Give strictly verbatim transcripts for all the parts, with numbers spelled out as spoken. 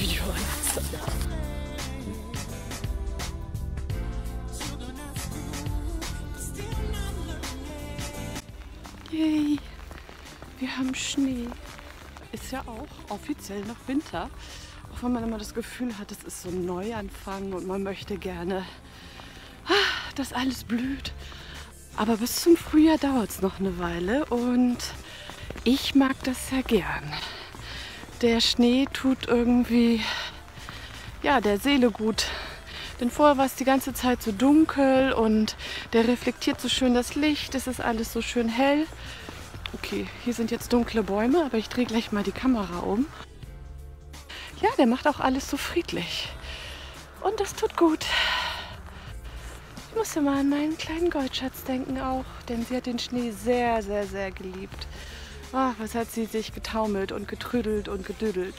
Video an. Yay, wir haben Schnee. Ist ja auch offiziell noch Winter, auch wenn man immer das Gefühl hat, es ist so ein Neuanfang und man möchte gerne, dass alles blüht. Aber bis zum Frühjahr dauert es noch eine Weile und ich mag das ja gern. Der Schnee tut irgendwie, ja, der Seele gut. Denn vorher war es die ganze Zeit so dunkel und der reflektiert so schön das Licht. Es ist alles so schön hell. Okay, hier sind jetzt dunkle Bäume, aber ich drehe gleich mal die Kamera um. Ja, der macht auch alles so friedlich. Und das tut gut. Ich muss ja mal an meinen kleinen Goldschatz denken auch, denn sie hat den Schnee sehr, sehr, sehr geliebt. Oh, was hat sie sich getaumelt und getrödelt und gedüdelt.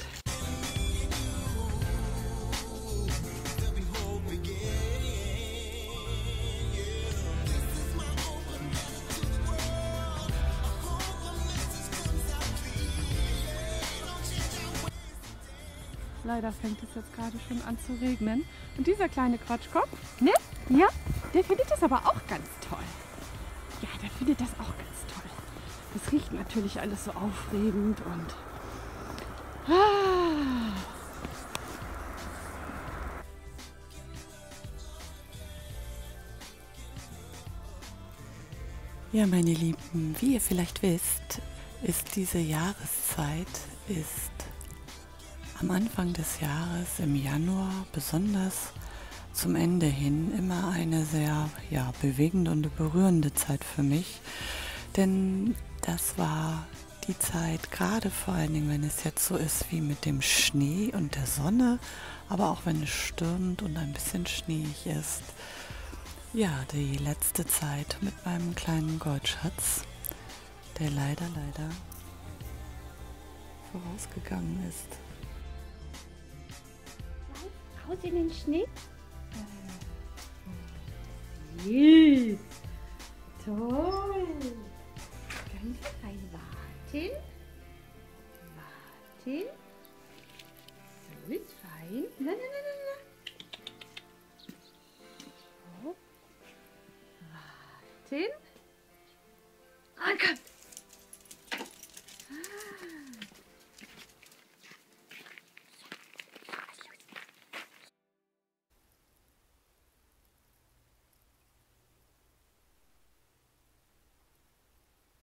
Leider fängt es jetzt gerade schon an zu regnen. Und dieser kleine Quatschkopf, ne? Ja, der findet das aber auch ganz toll. Ja, der findet das auch ganz toll. Das riecht natürlich alles so aufregend und... Ah. Ja, meine Lieben, wie ihr vielleicht wisst, ist diese Jahreszeit ist am Anfang des Jahres, im Januar, besonders zum Ende hin, immer eine sehr ja, bewegende und berührende Zeit für mich. Denn das war die Zeit, gerade vor allen Dingen, wenn es jetzt so ist wie mit dem Schnee und der Sonne, aber auch wenn es stürmt und ein bisschen schneeig ist. Ja, die letzte Zeit mit meinem kleinen Goldschatz, der leider, leider vorausgegangen ist. Raus in den Schnee. Äh. Toll. Ganz rein warten. Warten. So ist fein. Na, na, na, na, na. So. Warten.